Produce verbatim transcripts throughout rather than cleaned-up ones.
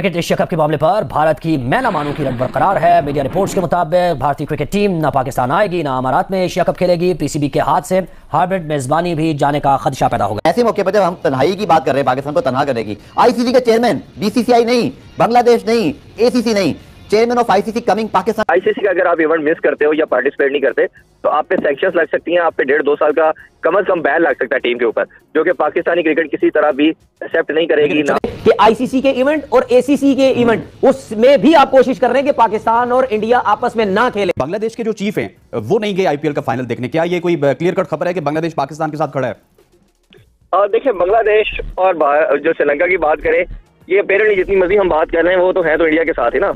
Cricket Asia cup के मामले पर भारत की मैं ना मानू की रंग बरकरार है। मीडिया रिपोर्ट्स के मुताबिक भारतीय क्रिकेट टीम ना पाकिस्तान आएगी ना अमारात में एशिया कप खेलेगी। पीसीबी के हाथ से हार्वर्ड मेजबानी भी जाने का खदशा पैदा होगा। ऐसे मौके पर जब हम तन्हाई की बात कर रहे हैं, पाकिस्तान को तन्हा करने की, आईसीसी के चेयरमैन, बीसीसीआई नहीं, बांग्लादेश नहीं, एसीसी नहीं, chairman of ICC coming Pakistan. ICC का अगर आप इवेंट मिस करते हो या पार्टिसिपेट नहीं करते तो आप पे सेंक्शंस लग सकती हैं, आप पे डेढ़ दो साल का कम अज कम बैन लग सकता है टीम के ऊपर, जो कि पाकिस्तानी क्रिकेट किसी तरह भी एक्सेप्ट नहीं करेगी। ना कि आईसीसी के इवेंट और एसीसी के इवेंट, उसमें भी आप कोशिश कर रहे हैं कि पाकिस्तान और इंडिया आपस में ना खेले। बांग्लादेश के जो चीफ हैं वो नहीं गए आईपीएल का फाइनल देखने, क्या ये कोई क्लियर कट खबर है कि बांग्लादेश पाकिस्तान के साथ खड़ा है? और देखिये, बांग्लादेश और जो श्रीलंका की बात करें, ये अपेरेंटली जितनी मर्जी हम बात कर रहे हैं वो तो है तो इंडिया के साथ ही ना।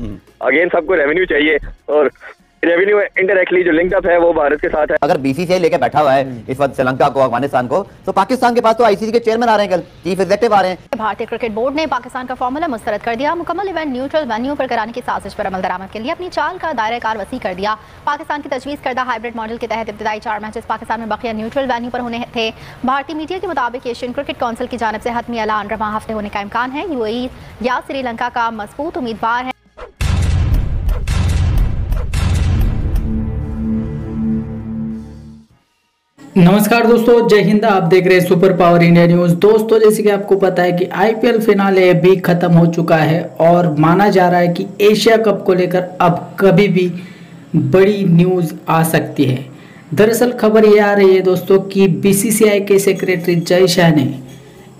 अगेन सबको रेवेन्यू चाहिए और रेवेन्यू इंडायरेक्टली जो लिंक्ड अप है वो भारत के साथ है। अगर बीसीसीआई लेके बैठा हुआ है इस वक्त श्रीलंका को, अफगानिस्तान को, तो पाकिस्तान के पास तो आईसीसी के चेयरमैन आ रहे हैं, कल चीफ एग्जीक्यूटिव आ रहे हैं। भारतीय क्रिकेट बोर्ड ने पाकिस्तान का फॉर्मूला मुस्तरद कर दिया। मुकम्मल इवेंट न्यूट्रल वेन्यू पर कराने की साजिश पर अमल दरामद के लिए अपनी चाल का दायरा कार वसी कर दिया। पाकिस्तान की तजवीज़ करदा हाइब्रिड मॉडल के तहत इब्तदाई चार मैचेस पाकिस्तान में बकिया न्यूट्रल वेन्यू पर होने थे। भारतीय मीडिया के मुताबिक एशियन क्रिकेट काउंसिल की जानिब से हतमी ऐलान रवा हफ्ते होने का इम्कान है। यूएई या श्रीलंका का मजबूत उम्मीदवार है। नमस्कार दोस्तों, जय हिंद। आप देख रहे हैं सुपर पावर इंडिया न्यूज। दोस्तों, जैसे कि आपको पता है कि आईपीएल फिनाले भी खत्म हो चुका है और माना जा रहा है कि एशिया कप को लेकर अब कभी भी बड़ी न्यूज आ सकती है। दरअसल खबर ये आ रही है दोस्तों कि बीसीसीआई के सेक्रेटरी जय शाह ने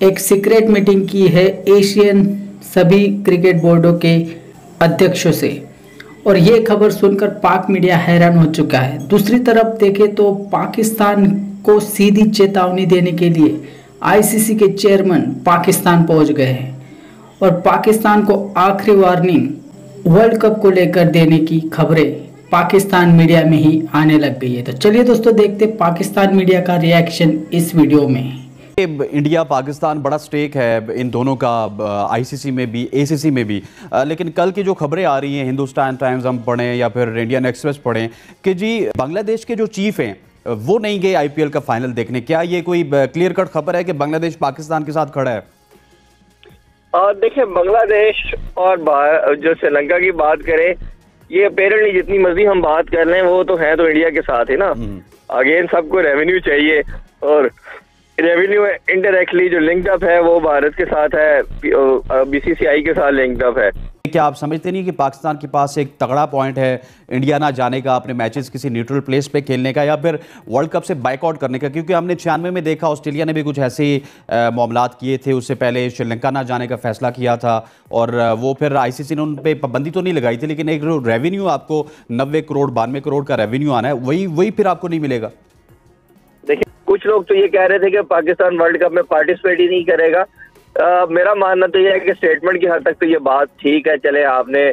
एक सीक्रेट मीटिंग की है एशियन सभी क्रिकेट बोर्डों के अध्यक्षों से और ये खबर सुनकर पाक मीडिया हैरान हो चुका है। दूसरी तरफ देखें तो पाकिस्तान को सीधी चेतावनी देने के लिए आईसीसी के चेयरमैन पाकिस्तान पहुंच गए हैं और पाकिस्तान को आखिरी वार्निंग वर्ल्ड कप को लेकर देने की खबरें पाकिस्तान मीडिया में ही आने लग गई है। तो चलिए दोस्तों देखते हैं पाकिस्तान मीडिया का रिएक्शन इस वीडियो में। इंडिया पाकिस्तान बड़ा स्टेक है इन दोनों का, आईसीसी में भी एसीसी में भी, लेकिन कल की जो खबरें आ रही हैं हिंदुस्तान टाइम्स हम पढ़ें या फिर इंडियन एक्सप्रेस पढ़ें कि जी बांग्लादेश के जो चीफ हैं वो नहीं गए आईपीएल का फाइनल देखने, क्या ये कोई क्लियर कट खबर है कि बांग्लादेश पाकिस्तान के साथ खड़ा है? और देखिए, बांग्लादेश और जो श्रीलंका की बात करें, ये अपेरेंटली जितनी मर्जी हम बात कर रहे हैं वो तो है तो इंडिया के साथ ही ना। अगेन सबको रेवेन्यू चाहिए और रेवेन्यू इंडायरेक्टली जो लिंक्ड अप है वो भारत के साथ है, बीसीसीआई के साथ लिंक्ड अप है। क्या आप समझते नहीं कि पाकिस्तान के पास एक तगड़ा पॉइंट है इंडिया ना जाने का, अपने मैचेस किसी न्यूट्रल प्लेस पे खेलने का या फिर वर्ल्ड कप से बाइकआउट करने का? क्योंकि हमने छियानवे में देखा ऑस्ट्रेलिया ने भी कुछ ऐसे मामलात किए थे, उससे पहले श्रीलंका ना जाने का फैसला किया था और वो फिर आईसीसी ने उन पर पाबंदी तो नहीं लगाई थी, लेकिन एक रेवेन्यू आपको नब्बे करोड़ बानवे करोड़ का रेवेन्यू आना है, वही वही फिर आपको नहीं मिलेगा। कुछ लोग तो ये कह रहे थे कि पाकिस्तान वर्ल्ड कप में पार्टिसिपेट ही नहीं करेगा। आ, मेरा मानना तो ये है कि स्टेटमेंट की हद तक तो ये बात ठीक है, चले आपने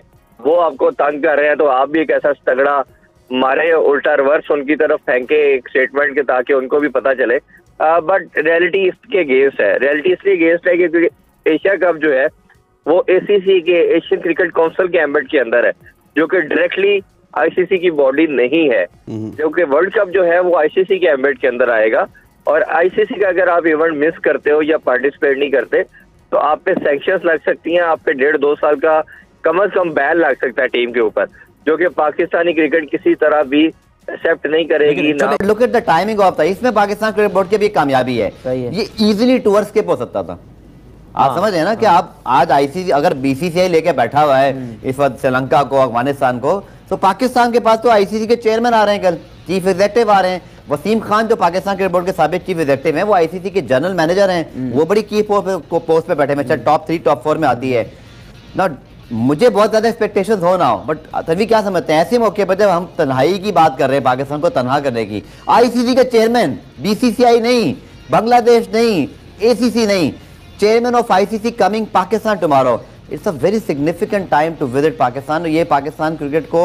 वो आपको तंग कर रहे हैं तो आप भी एक ऐसा तगड़ा मारे, उल्टा रिवर्स उनकी तरफ फेंके एक स्टेटमेंट के, ताकि उनको भी पता चले। आ, बट रियलिटी इसके अगेंस्ट है, रियलिटी इसलिए अगेंस्ट है क्योंकि एशिया कप जो है वो एसीसी के एशियन क्रिकेट काउंसिल के एम्बेट के अंदर है, जो कि डायरेक्टली आईसीसी की बॉडी नहीं है, क्योंकि वर्ल्ड कप जो है वो आईसीसी के एम्बेट के अंदर आएगा और आईसीसी का अगर आप इवेंट मिस करते हो या पार्टिसिपेट नहीं करते तो आप पे सेंक्शंस लग सकती हैं, आप पे डेढ़ दो साल का कम अज कम बैन लग सकता है टीम के ऊपर, जो कि पाकिस्तानी क्रिकेट किसी तरह भी एक्सेप्ट नहीं करेगी ना। Look at the timing of the, इसमें पाकिस्तान क्रिकेट बोर्ड की भी कामयाबी है, ये इजिली टूर स्किप हो सकता था। आप समझ रहे हैं ना कि आप आज आईसीसी अगर बीसीसीआई लेके बैठा हुआ है इस वक्त श्रीलंका को, अफगानिस्तान को, तो पाकिस्तान के पास तो आईसीसी के चेयरमैन आ रहे हैं, कल चीफ एग्जीक्यूटिव आ रहे हैं। वसीम खान जो पाकिस्तान क्रिकेट बोर्ड के साबिक चीफ एग्जीक्यूटिव हैं, वो आईसीसी के जनरल मैनेजर हैं, वो बड़ी की पोस्ट पे बैठे हैं, टॉप थ्री टॉप फोर में आती है ना। मुझे बहुत ज्यादा एक्सपेक्टेशन हो ना हो, बट तभी क्या समझते हैं ऐसे मौके पर जब हम तन्हाई की बात कर रहे हैं, पाकिस्तान को तन्हा करने की, आईसीसी के चेयरमैन बीसीसीआई नहीं, बांग्लादेश नहीं, एसीसी नहीं, chairman of ICC coming Pakistan tomorrow. It's a very significant time to visit Pakistan. ये पाकिस्तान क्रिकेट को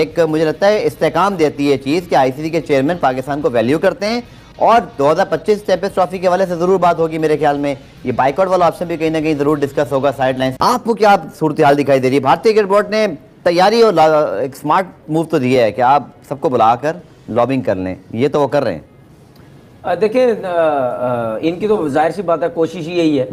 एक मुझे लगता है इस्तेकाम देती है चीज़ कि आईसीसी के चेयरमैन पाकिस्तान को वैल्यू करते हैं और दो हज़ार पच्चीस चैंपियंस ट्रॉफी के वाले से ज़रूर बात होगी। मेरे ख्याल में ये बाइकआउट वाला ऑप्शन भी कहीं ना कहीं ज़रूर डिस्कस होगा साइड लाइन। आपको क्या सूरत हाल दिखाई दे रही है? भारतीय क्रिकेट बोर्ड ने तैयारी और एक स्मार्ट मूव तो दिया है कि आप सबको बुलाकर लॉबिंग कर लें, ये तो वो कर रहे हैं। देखिए इनकी तो जाहिर सी बात है कोशिश यही है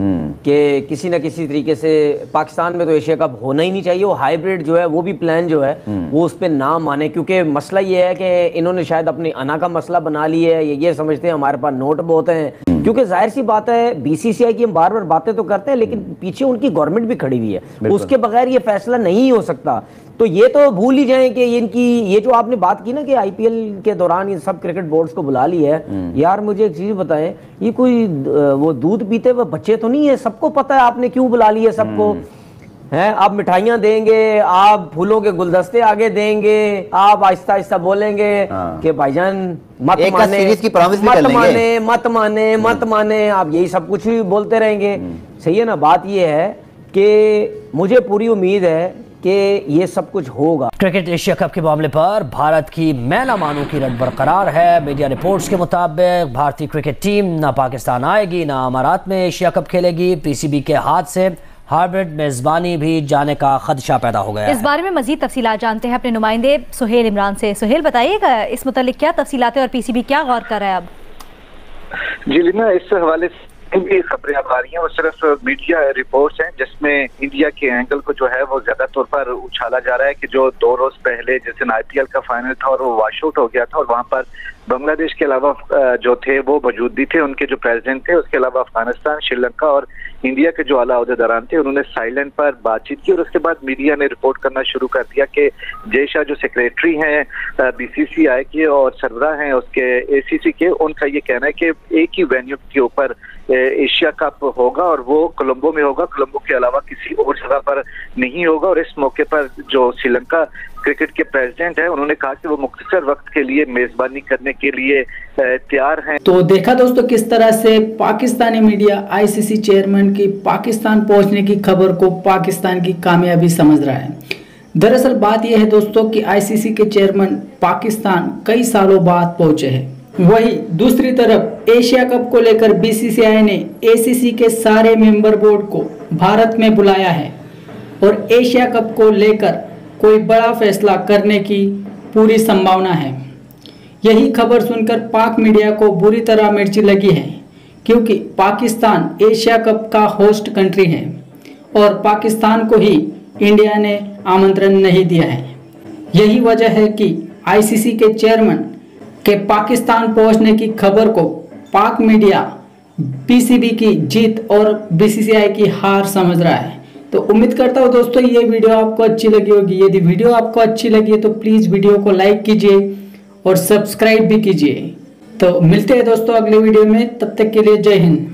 कि किसी ना किसी तरीके से पाकिस्तान में तो एशिया कप होना ही नहीं चाहिए, वो हाइब्रिड जो है वो भी प्लान जो है वो उस पर ना माने, क्योंकि मसला ये है कि इन्होंने शायद अपनी अना का मसला बना लिया है, ये समझते हैं हमारे पास नोट बहुत हैं, क्योंकि जाहिर सी बात है बीसीसीआई की हम बार बार बातें तो करते हैं लेकिन पीछे उनकी गवर्नमेंट भी खड़ी हुई है, उसके बगैर ये फैसला नहीं हो सकता। तो ये तो भूल ही जाएं कि इनकी ये जो आपने बात की ना कि आईपीएल के दौरान इन सब क्रिकेट बोर्ड्स को बुला लिया है, यार मुझे एक चीज बताएं, ये कोई वो दूध पीते हुए बच्चे तो नहीं है, सबको पता है आपने क्यों बुला लिया सबको, हैं आप मिठाइयाँ देंगे, आप फूलों के गुलदस्ते आगे देंगे, आप आहिस्ता आहिस्ता बोलेंगे कि भाईजान मत माने, सीरीज की प्रॉमिस भी मत माने मत माने मत माने, आप यही सब कुछ ही बोलते रहेंगे। सही है ना, बात ये है कि मुझे पूरी उम्मीद है कि ये सब कुछ होगा। क्रिकेट एशिया कप के मामले पर भारत की मैला मानू की रट बरकरार है। मीडिया रिपोर्ट्स के मुताबिक भारतीय क्रिकेट टीम ना पाकिस्तान आएगी ना अमारात में एशिया कप खेलेगी। पीसीबी के हाथ से हार्वर्ड मेजबानी भी जाने का खदशा पैदा हो गया है। इस बारे में मजीद तफसीलात जानते हैं अपने नुमाइंदे सुहेल इमरान से। सुहेल बताइएगा इस मुतालिक क्या तफसीलात है और पीसीबी क्या गौर कर रहा है अब? जी लीना, इस हवाले से भी खबरें आ रही हैं, वो सिर्फ मीडिया रिपोर्ट्स हैं जिसमें इंडिया के एंगल को जो है वो ज्यादा तौर पर उछाला जा रहा है कि जो दो रोज पहले जिस दिन आईपीएल का फाइनल था और वो वाशआउट हो गया था और वहां पर बांग्लादेश के अलावा जो थे वो मौजूद भी थे, उनके जो प्रेसिडेंट थे, उसके अलावा अफगानिस्तान, श्रीलंका और इंडिया के जो आला अहदेदारान थे, उन्होंने साइलेंट पर बातचीत की और उसके बाद मीडिया ने रिपोर्ट करना शुरू कर दिया कि जय शाह जो सेक्रेटरी हैं बीसीसीआई के और सरबराह हैं उसके एसीसी के, उनका ये कहना है कि एक ही वेन्यू के ऊपर एशिया कप होगा और वो कोलंबो में होगा, कोलंबो के अलावा किसी और जगह पर नहीं होगा। और इस मौके पर जो श्रीलंका क्रिकेट के प्रेसिडेंट हैं उन्होंने कहा कि वो मुख्तसर वक्त के लिए मेजबानी करने के लिए तैयार हैं। तो देखा दोस्तों किस तरह से पाकिस्तानी मीडिया आईसीसी चेयरमैन की पाकिस्तान पहुंचने की खबर को पाकिस्तान की कामयाबी समझ रहा है। दरअसल बात यह है दोस्तों कि आईसीसी के चेयरमैन पाकिस्तान कई सालों बाद पहुंचे हैं। वही दूसरी तरफ एशिया कप को लेकर बीसीसीआई ने एसीसी के सारे मेंबर बोर्ड को भारत में बुलाया है और एशिया कप को लेकर कोई बड़ा फैसला करने की पूरी संभावना है। यही खबर सुनकर पाक मीडिया को बुरी तरह मिर्ची लगी है, क्योंकि पाकिस्तान एशिया कप का होस्ट कंट्री है और पाकिस्तान को ही इंडिया ने आमंत्रण नहीं दिया है। यही वजह है कि आईसीसी के चेयरमैन के पाकिस्तान पहुंचने की खबर को पाक मीडिया पीसीबी की जीत और बीसीसीआई की हार समझ रहा है। तो उम्मीद करता हूं दोस्तों ये वीडियो आपको अच्छी लगी होगी। यदि वीडियो आपको अच्छी लगी है तो प्लीज़ वीडियो को लाइक कीजिए और सब्सक्राइब भी कीजिए। तो मिलते हैं दोस्तों अगले वीडियो में, तब तक के लिए जय हिंद।